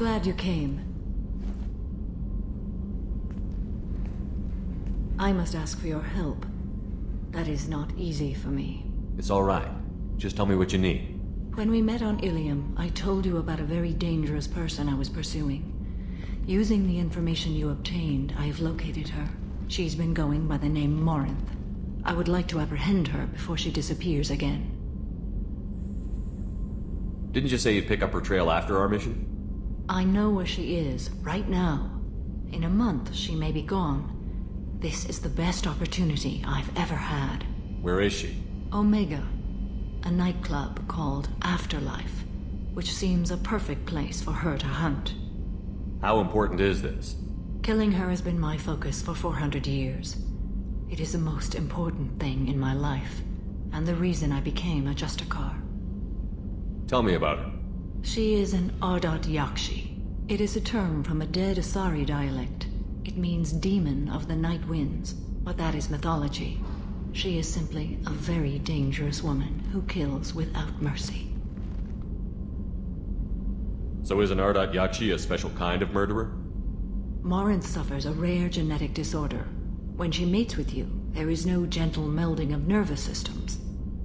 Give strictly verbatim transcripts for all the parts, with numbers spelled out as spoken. glad you came. I must ask for your help. That is not easy for me. It's all right. Just tell me what you need. When we met on Ilium, I told you about a very dangerous person I was pursuing. Using the information you obtained, I have located her. She's been going by the name Morinth. I would like to apprehend her before she disappears again. Didn't you say you'd pick up her trail after our mission? I know where she is, right now. In a month, she may be gone. This is the best opportunity I've ever had. Where is she? Omega, a nightclub called Afterlife, which seems a perfect place for her to hunt. How important is this? Killing her has been my focus for four hundred years. It is the most important thing in my life, and the reason I became a Justicar. Tell me about her. She is an Ardat-Yakshi. It is a term from a dead Asari dialect. It means demon of the night winds, but that is mythology. She is simply a very dangerous woman who kills without mercy. So is an Ardat-Yakshi a special kind of murderer? Morinth suffers a rare genetic disorder. When she mates with you, there is no gentle melding of nervous systems.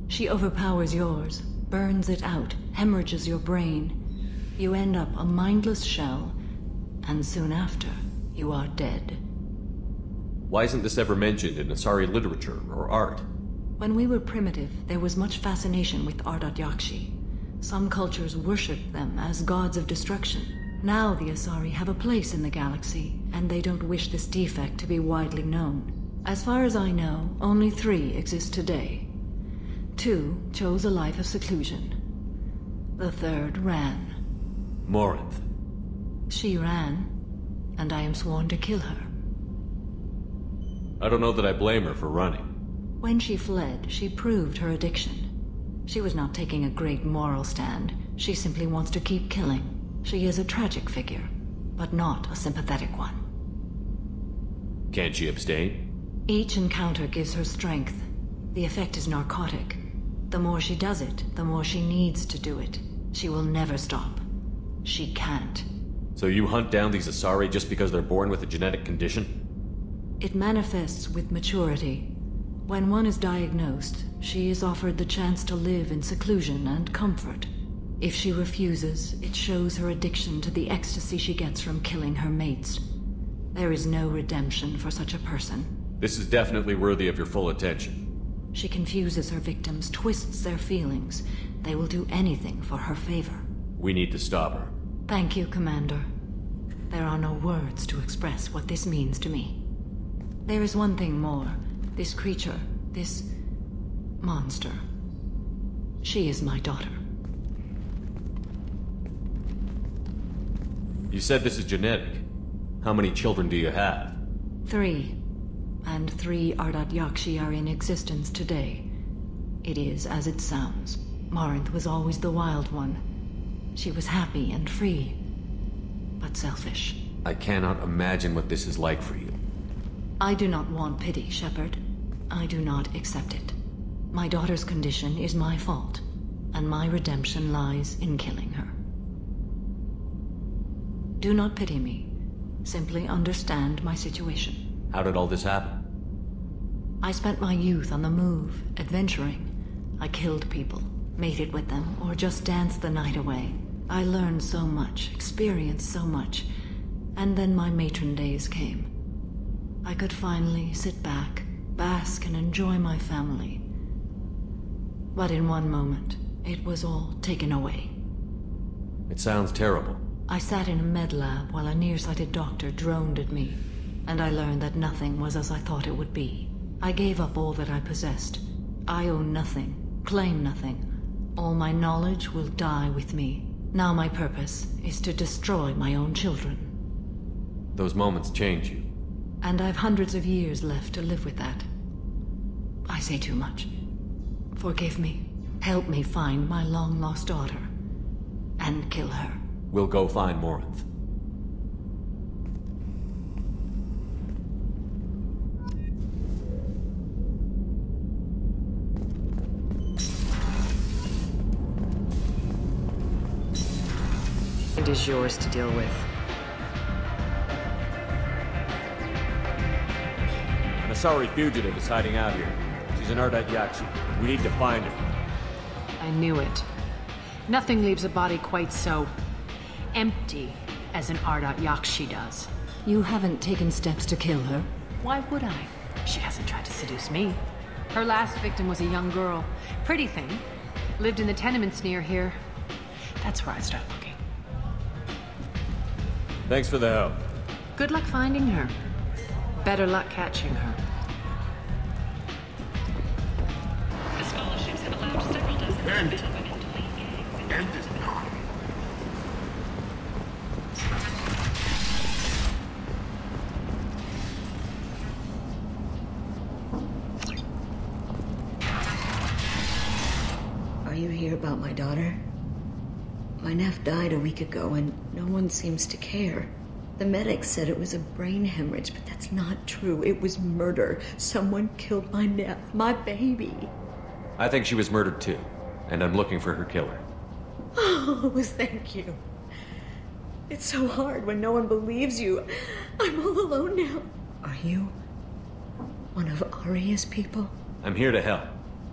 She overpowers yours, burns it out, hemorrhages your brain. You end up a mindless shell, and soon after, you are dead. Why isn't this ever mentioned in Asari literature or art? When we were primitive, there was much fascination with Ardat-Yakshi. Some cultures worshipped them as gods of destruction. Now the Asari have a place in the galaxy, and they don't wish this defect to be widely known. As far as I know, only three exist today. Two chose a life of seclusion. The third ran. Morinth. She ran, and I am sworn to kill her. I don't know that I blame her for running. When she fled, she proved her addiction. She was not taking a great moral stand. She simply wants to keep killing. She is a tragic figure, but not a sympathetic one. Can't she abstain? Each encounter gives her strength. The effect is narcotic. The more she does it, the more she needs to do it. She will never stop. She can't. So you hunt down these Asari just because they're born with a genetic condition? It manifests with maturity. When one is diagnosed, she is offered the chance to live in seclusion and comfort. If she refuses, it shows her addiction to the ecstasy she gets from killing her mates. There is no redemption for such a person. This is definitely worthy of your full attention. She confuses her victims, twists their feelings. They will do anything for her favor. We need to stop her. Thank you, Commander. There are no words to express what this means to me. There is one thing more. This creature, this monster. She is my daughter. You said this is genetic. How many children do you have? Three. And three Ardat-Yakshi are in existence today. It is as it sounds. Morinth was always the wild one. She was happy and free, but selfish. I cannot imagine what this is like for you. I do not want pity, Shepard. I do not accept it. My daughter's condition is my fault, and my redemption lies in killing her. Do not pity me. Simply understand my situation. How did all this happen? I spent my youth on the move, adventuring. I killed people, mated with them, or just danced the night away. I learned so much, experienced so much, and then my matron days came. I could finally sit back, bask, and enjoy my family. But in one moment, it was all taken away. It sounds terrible. I sat in a med lab while a nearsighted doctor droned at me, and I learned that nothing was as I thought it would be. I gave up all that I possessed. I own nothing, claim nothing. All my knowledge will die with me. Now my purpose is to destroy my own children. Those moments change you. And I've hundreds of years left to live with that. I say too much. Forgive me. Help me find my long-lost daughter. And kill her. We'll go find Morinth. It is yours to deal with. An Asari fugitive is hiding out here. She's an Ardat-Yakshi. We need to find her. I knew it. Nothing leaves a body quite so empty as an Ardat-Yakshi does. You haven't taken steps to kill her? Why would I? She hasn't tried to seduce me. Her last victim was a young girl. Pretty thing. Lived in the tenements near here. That's where I start looking. Thanks for the help. Good luck finding her. Better luck catching her. The scholarships have allowed several dozen men to come into the game. End this now. Are you here about my daughter? My Nef died a week ago, and no one seems to care. The medics said it was a brain hemorrhage, but that's not true. It was murder. Someone killed my Nef, my baby. I think she was murdered too, and I'm looking for her killer. Oh, thank you. It's so hard when no one believes you. I'm all alone now. Are you one of Aria's people? I'm here to help.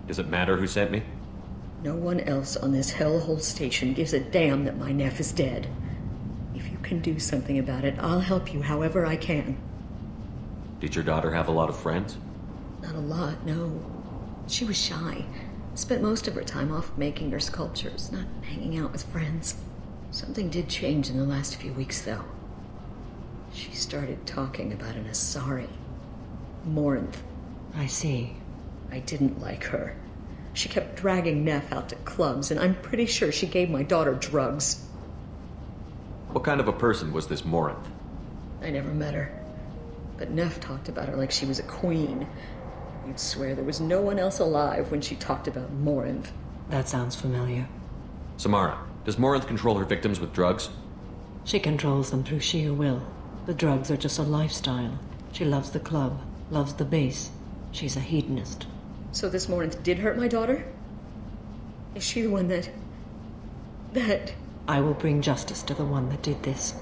Does it matter who sent me? No one else on this hellhole station gives a damn that my Nef is dead. If you can do something about it, I'll help you however I can. Did your daughter have a lot of friends? Not a lot, no. She was shy. Spent most of her time off making her sculptures, not hanging out with friends. Something did change in the last few weeks, though. She started talking about an Asari. Morinth. I see. I didn't like her. She kept dragging Nef out to clubs, and I'm pretty sure she gave my daughter drugs. What kind of a person was this Morinth? I never met her. But Nef talked about her like she was a queen. You'd swear there was no one else alive when she talked about Morinth. That sounds familiar. Samara, does Morinth control her victims with drugs? She controls them through sheer will. The drugs are just a lifestyle. She loves the club, loves the base. She's a hedonist. So this Morinth did hurt my daughter? Is she the one that... that... I will bring justice to the one that did this.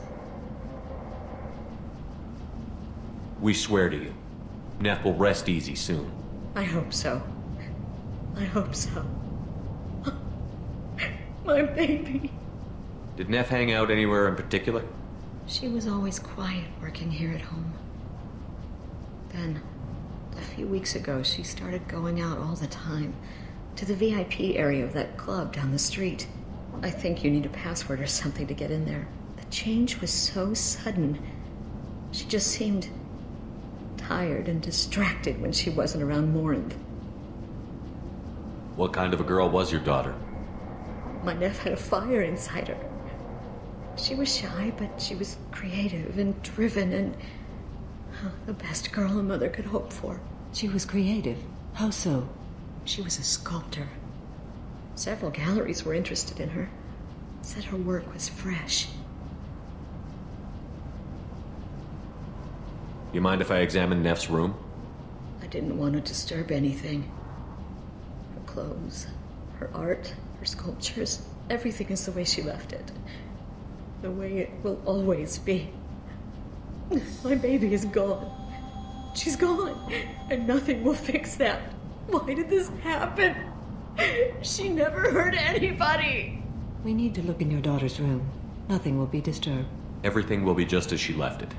We swear to you. Nef will rest easy soon. I hope so. I hope so. My baby. Did Nef hang out anywhere in particular? She was always quiet working here at home. Then... a few weeks ago, she started going out all the time, to the V I P area of that club down the street. I think you need a password or something to get in there. The change was so sudden. She just seemed tired and distracted when she wasn't around Morinth. What kind of a girl was your daughter? My Nef had a fire inside her. She was shy, but she was creative and driven and... the best girl a mother could hope for. She was creative. How so? She was a sculptor. Several galleries were interested in her. Said her work was fresh. You mind if I examine Nef's room? I didn't want to disturb anything. Her clothes, her art, her sculptures, everything is the way she left it. The way it will always be. My baby is gone. She's gone, and nothing will fix that. Why did this happen? She never hurt anybody. We need to look in your daughter's room. Nothing will be disturbed. Everything will be just as she left it.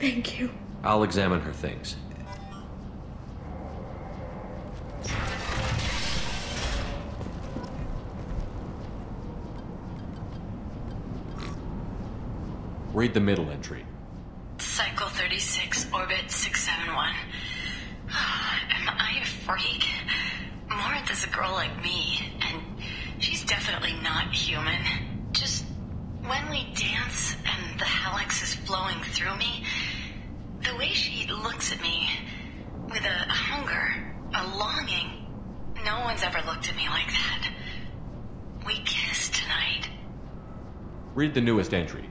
Thank you. I'll examine her things. Read the middle entry. Cycle thirty-six, orbit six seven one. Am I a freak? Morinth is a girl like me, and she's definitely not human. Just when we dance and the Hallex is flowing through me, the way she looks at me with a hunger, a longing, no one's ever looked at me like that. We kissed tonight. Read the newest entry.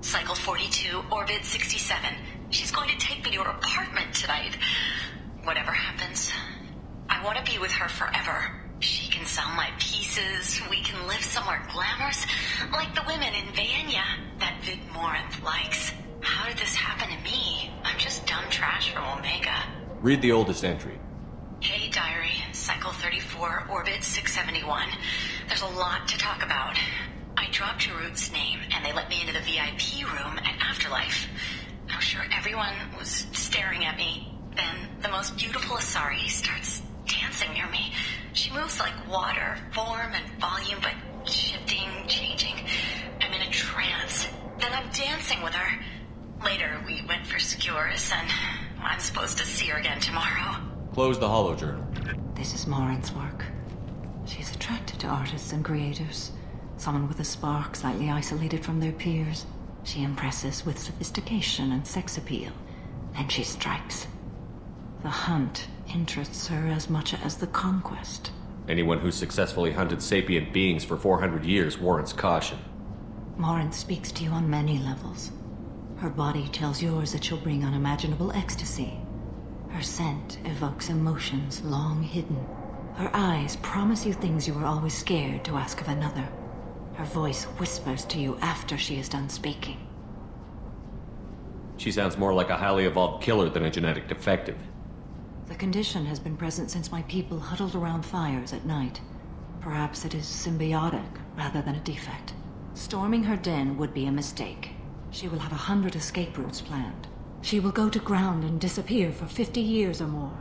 Cycle forty-two, orbit sixty-seven. She's going to take me to her apartment tonight. Whatever happens, I want to be with her forever. She can sell my pieces, we can live somewhere glamorous, like the women in Vaenia that Vid Morinth likes. How did this happen to me? I'm just dumb trash from Omega. Read the oldest entry. Hey, Diary. Cycle thirty-four, Orbit six seventy-one. There's a lot to talk about. I dropped Jaruut's name, and they let me into the V I P room at Afterlife. I'm sure everyone was staring at me. Then, the most beautiful Asari starts dancing near me. She moves like water, form and volume, but shifting, changing. I'm in a trance. Then I'm dancing with her. Later, we went for skewers, and I'm supposed to see her again tomorrow. Close the holo journal. This is Morinth's work. She's attracted to artists and creators. Someone with a spark, slightly isolated from their peers. She impresses with sophistication and sex appeal. Then she strikes. The hunt interests her as much as the conquest. Anyone who's successfully hunted sapient beings for four hundred years warrants caution. Morinth speaks to you on many levels. Her body tells yours that she'll bring unimaginable ecstasy. Her scent evokes emotions long hidden. Her eyes promise you things you were always scared to ask of another. Her voice whispers to you after she is done speaking. She sounds more like a highly evolved killer than a genetic defective. The condition has been present since my people huddled around fires at night. Perhaps it is symbiotic rather than a defect. Storming her den would be a mistake. She will have a hundred escape routes planned. She will go to ground and disappear for fifty years or more.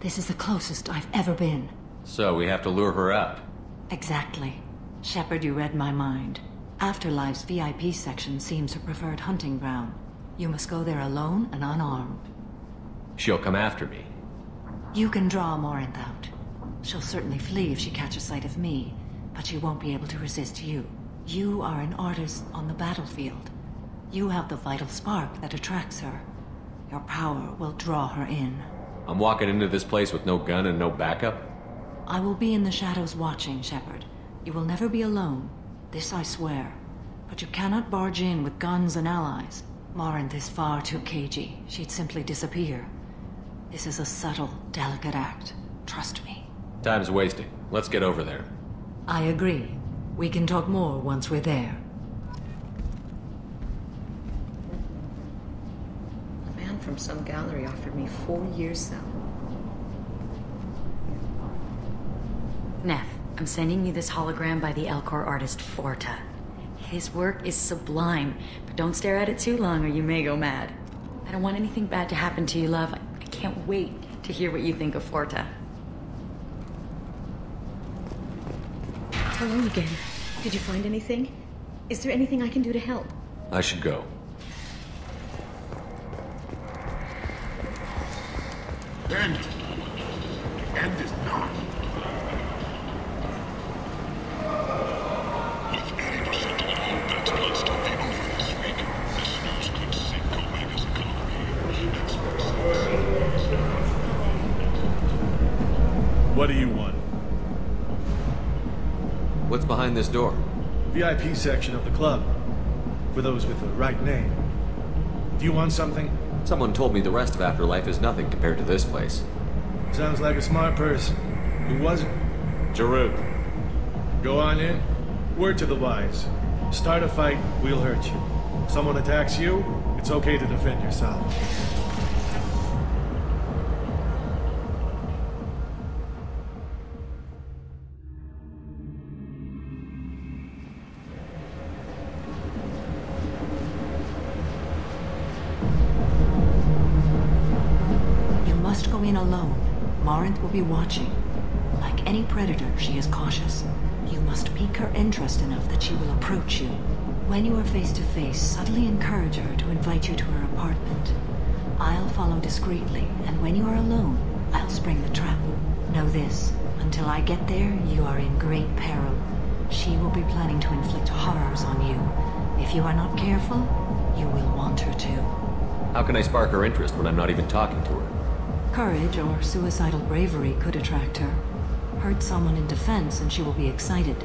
This is the closest I've ever been. So we have to lure her up. Exactly. Shepard, you read my mind. Afterlife's V I P section seems her preferred hunting ground. You must go there alone and unarmed. She'll come after me. You can draw Morinth out. She'll certainly flee if she catches sight of me, but she won't be able to resist you. You are an artist on the battlefield. You have the vital spark that attracts her. Your power will draw her in. I'm walking into this place with no gun and no backup? I will be in the shadows watching, Shepard. You will never be alone. This I swear. But you cannot barge in with guns and allies. Morinth is far too cagey. She'd simply disappear. This is a subtle, delicate act. Trust me. Time's wasting. Let's get over there. I agree. We can talk more once we're there. From some gallery offered me four years sell. Nef, I'm sending you this hologram by the Elcor artist Forta. His work is sublime, but don't stare at it too long or you may go mad. I don't want anything bad to happen to you, love. I can't wait to hear what you think of Forta. Hello again. Did you find anything? Is there anything I can do to help? I should go. End it. End it now. If eighty percent of all bets placed on the over this week, this news could sink Omega's economy. What do you want? What's behind this door? V I P section of the club. For those with the right name. Do you want something? Someone told me the rest of Afterlife is nothing compared to this place. Sounds like a smart person. Who wasn't? Jaruut. Go on in. Word to the wise. Start a fight, we'll hurt you. Someone attacks you, it's okay to defend yourself. Alone. Morinth will be watching. Like any predator, she is cautious. You must pique her interest enough that she will approach you. When you are face to face, subtly encourage her to invite you to her apartment. I'll follow discreetly, and when you are alone, I'll spring the trap. Know this, until I get there, you are in great peril. She will be planning to inflict horrors on you. If you are not careful, you will want her to. How can I spark her interest when I'm not even talking to her? Courage or suicidal bravery could attract her. Hurt someone in defense and she will be excited,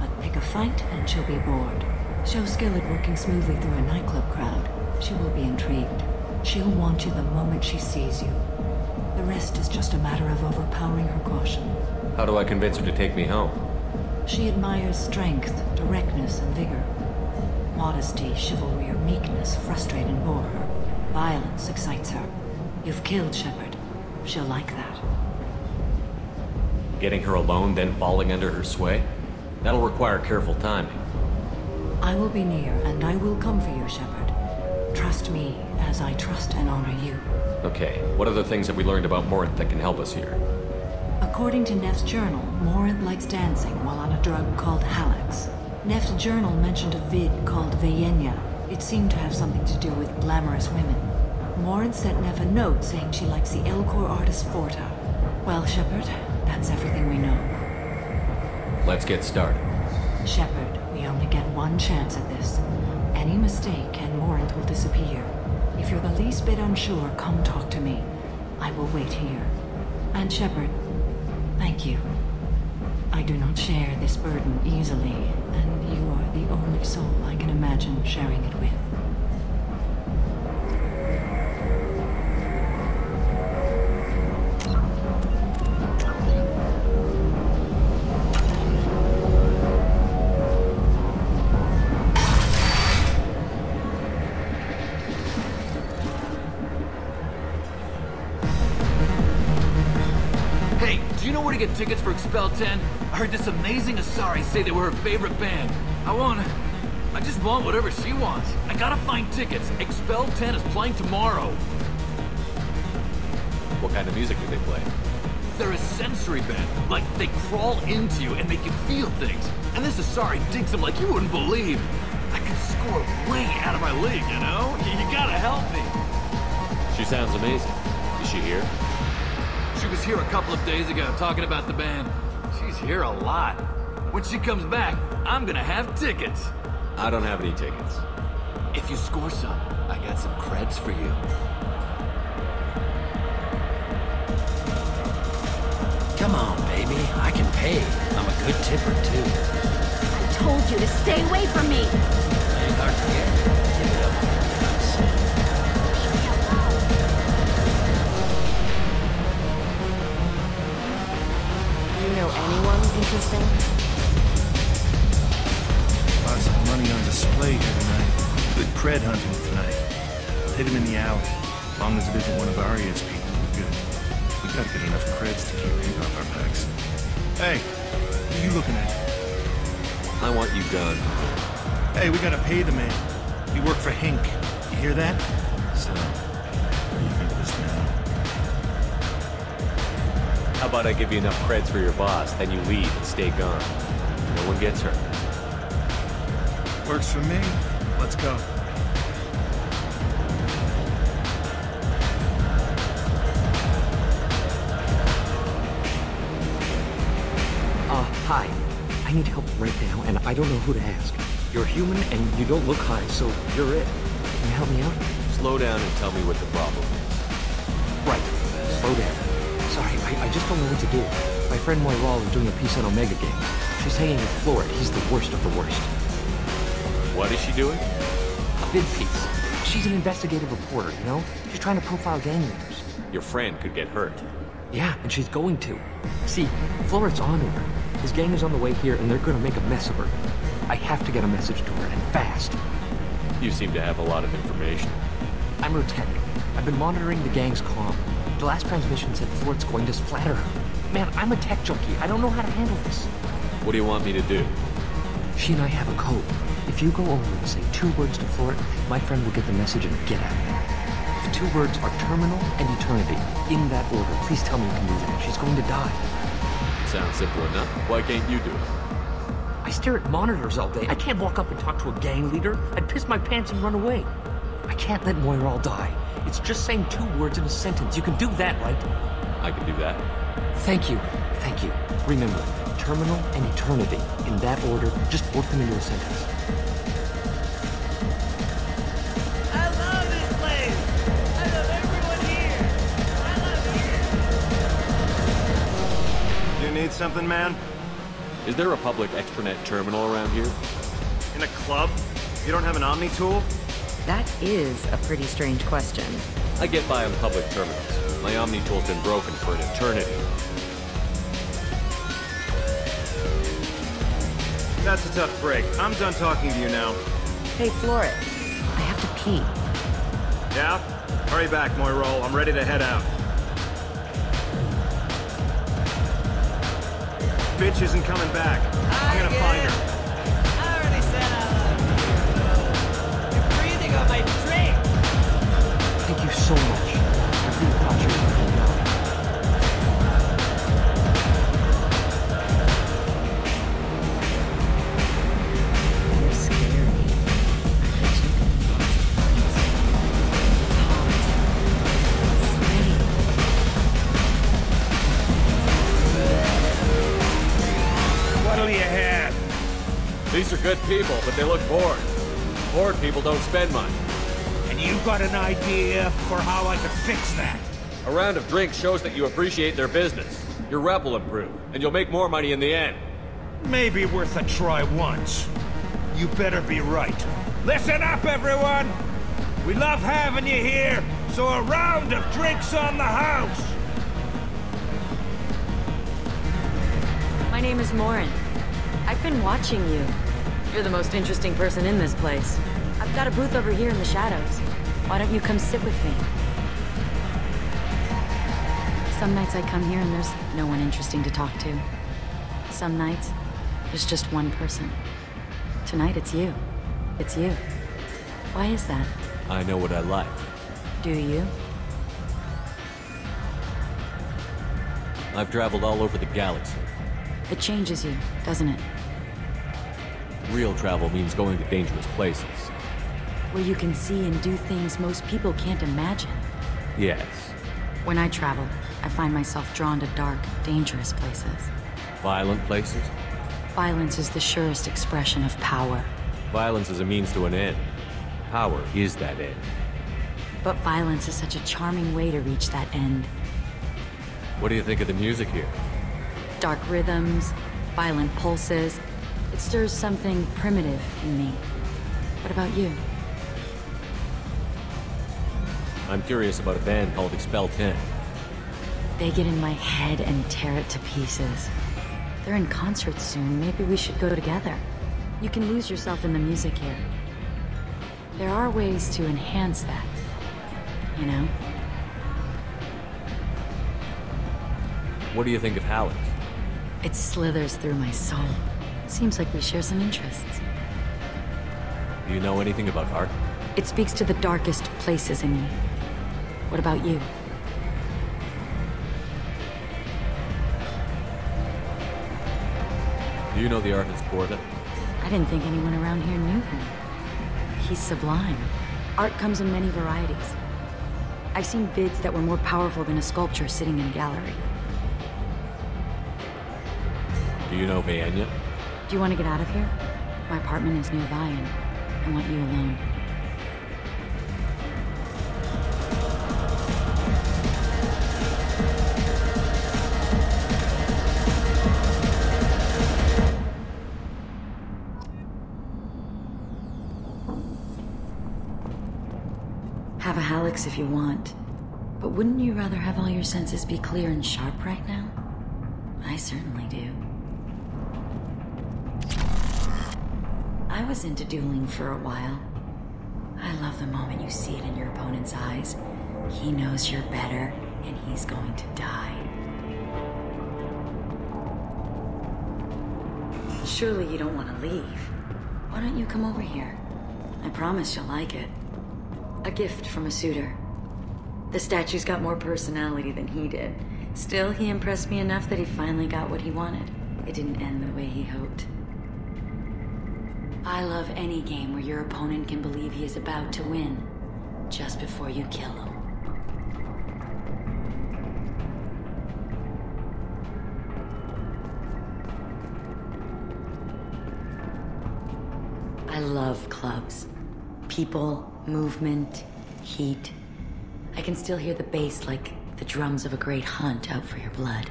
but pick a fight and she'll be bored. Show skill at working smoothly through a nightclub crowd. She will be intrigued. She'll want you the moment she sees you. The rest rest is just a matter of overpowering her caution. How do I convince her to take me home? She admires strength, directness, and vigor. Modesty, chivalry, or meekness frustrate and bore her. Violence excites her. You've killed Shepard. She'll like that. Getting her alone, then falling under her sway? That'll require careful timing. I will be near, and I will come for you, Shepard. Trust me, as I trust and honor you. Okay, what other things have we learned about Morinth that can help us here? According to Nef's journal, Morinth likes dancing while on a drug called Hallex. Nef's journal mentioned a vid called Vaenia. It seemed to have something to do with glamorous women. Morinth sent Nef a note saying she likes the Elcor artist Forta. Well, Shepard, that's everything we know. Let's get started. Shepard, we only get one chance at this. Any mistake and Morinth will disappear. If you're the least bit unsure, come talk to me. I will wait here. And Shepard, thank you. I do not share this burden easily, and you are the only soul I can imagine sharing it with. Tickets for Expel ten. I heard this amazing Asari say they were her favorite band. I want... I just want whatever she wants. I gotta find tickets. Expel ten is playing tomorrow. What kind of music do they play? They're a sensory band. Like, they crawl into you and make you feel things. And this Asari digs them like you wouldn't believe. I could score way out of my league, you know? You, you gotta help me. She sounds amazing. Is she here? She was here a couple of days ago talking about the band. She's here a lot. When she comes back, I'm gonna have tickets. I don't have any tickets. If you score some, I got some creds for you. Come on, baby. I can pay. I'm a good tipper, too. I told you to stay away from me. Ain't hard to get. Give it up. Know anyone interesting? Lots of money on display here tonight. Good cred hunting tonight. We'll hit him in the alley. As long as it isn't one of Arya's people, we're good. We've got to get enough creds to keep him off our backs. Hey, what are you looking at? I want you done. Hey, we gotta pay the man. We work for Hink. You hear that? So, what do you think of this now? How about I give you enough creds for your boss, then you leave and stay gone. No one gets hurt. Works for me. Let's go. Uh, hi. I need help right now, and I don't know who to ask. You're human, and you don't look high, so you're it. Can you help me out? Slow down and tell me what the problem is. Right. Slow down. Sorry, I, I just don't know what to do. My friend Moira is doing a piece on Omega game. She's hanging with Florr. He's the worst of the worst. What is she doing? A vid piece. She's an investigative reporter, you know? She's trying to profile gang members. Your friend could get hurt. Yeah, and she's going to. See, Florr's on to her. His gang is on the way here, and they're gonna make a mess of her. I have to get a message to her, and fast. You seem to have a lot of information. I'm her tech. I've been monitoring the gang's comm. The last transmission said Florr's going to splatter her. Man, I'm a tech junkie. I don't know how to handle this. What do you want me to do? She and I have a code. If you go over and say two words to Florr, my friend will get the message and get out of there. The two words are terminal and eternity. In that order. Please tell me you can do that. She's going to die. Sounds simple enough. Why can't you do it? I stare at monitors all day. I can't walk up and talk to a gang leader. I'd piss my pants and run away. I can't let Moira die. It's just saying two words in a sentence. You can do that, right? I can do that. Thank you. Thank you. Remember, terminal and eternity. In that order, just work them into a sentence. I love this place! I love everyone here! I love you! You need something, man? Is there a public extranet terminal around here? In a club? You don't have an omni-tool? That is a pretty strange question. I get by on public terminals. My omni-tool's been broken for an eternity. That's a tough break. I'm done talking to you now. Hey, Florr, I have to pee. Yeah? Hurry back, Moira. I'm ready to head out. Bitch isn't coming back. I'm gonna find her. So much. I really thought you were scary. What'll you have? These are good people, but they look bored. Bored people don't spend money. You got an idea for how I could fix that? A round of drinks shows that you appreciate their business. Your rep will improve, and you'll make more money in the end. Maybe worth a try once. You better be right. Listen up, everyone! We love having you here, so a round of drinks on the house! My name is Morinth. I've been watching you. You're the most interesting person in this place. I've got a booth over here in the shadows. Why don't you come sit with me? Some nights I come here and there's no one interesting to talk to. Some nights, there's just one person. Tonight, it's you. It's you. Why is that? I know what I like. Do you? I've traveled all over the galaxy. It changes you, doesn't it? Real travel means going to dangerous places. Where you can see and do things most people can't imagine. Yes. When I travel, I find myself drawn to dark, dangerous places. Violent places? Violence is the surest expression of power. Violence is a means to an end. Power is that end. But violence is such a charming way to reach that end. What do you think of the music here? Dark rhythms, violent pulses. It stirs something primitive in me. What about you? I'm curious about a band called Expel ten. They get in my head and tear it to pieces. They're in concert soon. Maybe we should go together. You can lose yourself in the music here. There are ways to enhance that, you know? What do you think of Hallex? It slithers through my soul. Seems like we share some interests. Do you know anything about art? It speaks to the darkest places in me. What about you? Do you know the artist Forta? I didn't think anyone around here knew him. He's sublime. Art comes in many varieties. I've seen vids that were more powerful than a sculpture sitting in a gallery. Do you know Vaenia? Do you want to get out of here? My apartment is nearby and I want you alone. Have a Hallex if you want, but wouldn't you rather have all your senses be clear and sharp right now? I certainly do. I was into dueling for a while. I love the moment you see it in your opponent's eyes. He knows you're better, and he's going to die. Surely you don't want to leave. Why don't you come over here? I promise you'll like it. A gift from a suitor. The statue's got more personality than he did. Still, he impressed me enough that he finally got what he wanted. It didn't end the way he hoped. I love any game where your opponent can believe he is about to win, just before you kill him. I love clubs. People, movement, heat. I can still hear the bass like the drums of a great hunt out for your blood.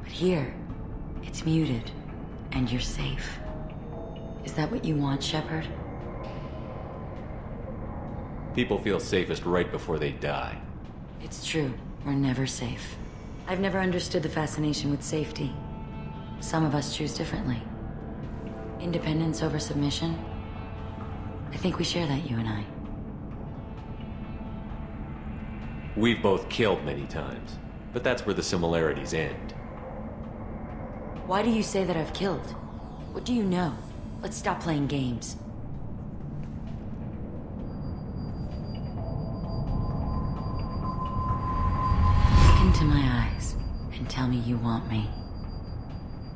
But here, it's muted, and you're safe. Is that what you want, Shepard? People feel safest right before they die. It's true. We're never safe. I've never understood the fascination with safety. Some of us choose differently. Independence over submission. I think we share that, you and I. We've both killed many times, but that's where the similarities end. Why do you say that I've killed? What do you know? Let's stop playing games. Look into my eyes and tell me you want me.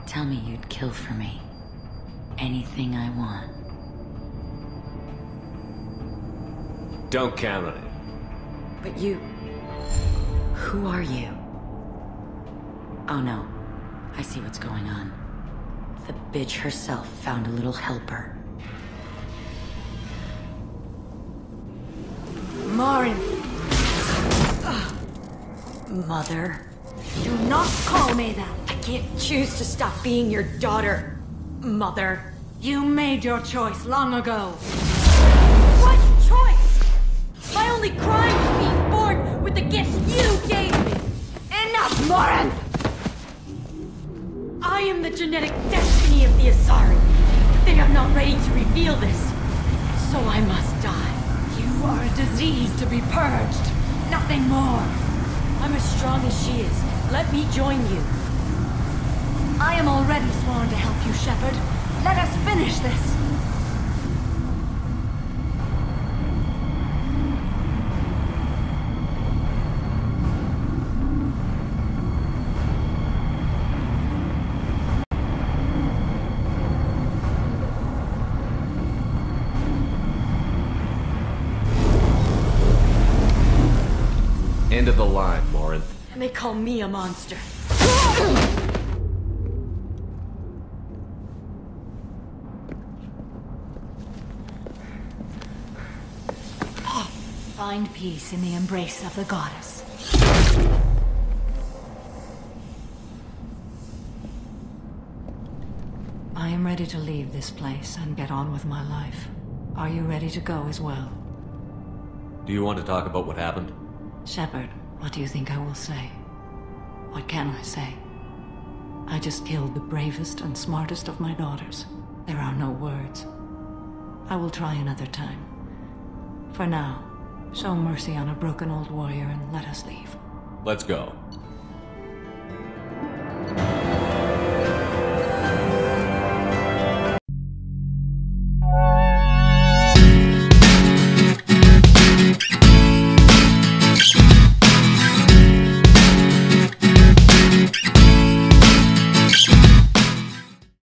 Tell me you'd kill for me. Anything I want. Don't count on it. But you... Who are you? Oh no. I see what's going on. The bitch herself found a little helper. Morinth! Mother. Do not call me that! I can't choose to stop being your daughter. Mother. You made your choice long ago. What choice? My only crime was being with the gifts you gave me! Enough, Morinth! I am the genetic destiny of the Asari. They are not ready to reveal this. So I must die. You are a disease to be purged. Nothing more. I'm as strong as she is. Let me join you. I am already sworn to help you, Shepard. Let us finish this. End of the line, Morinth. And they call me a monster. Find peace in the embrace of the goddess. I am ready to leave this place and get on with my life. Are you ready to go as well? Do you want to talk about what happened? Shepard, what do you think I will say? What can I say? I just killed the bravest and smartest of my daughters. There are no words. I will try another time. For now, show mercy on a broken old warrior and let us leave. Let's go.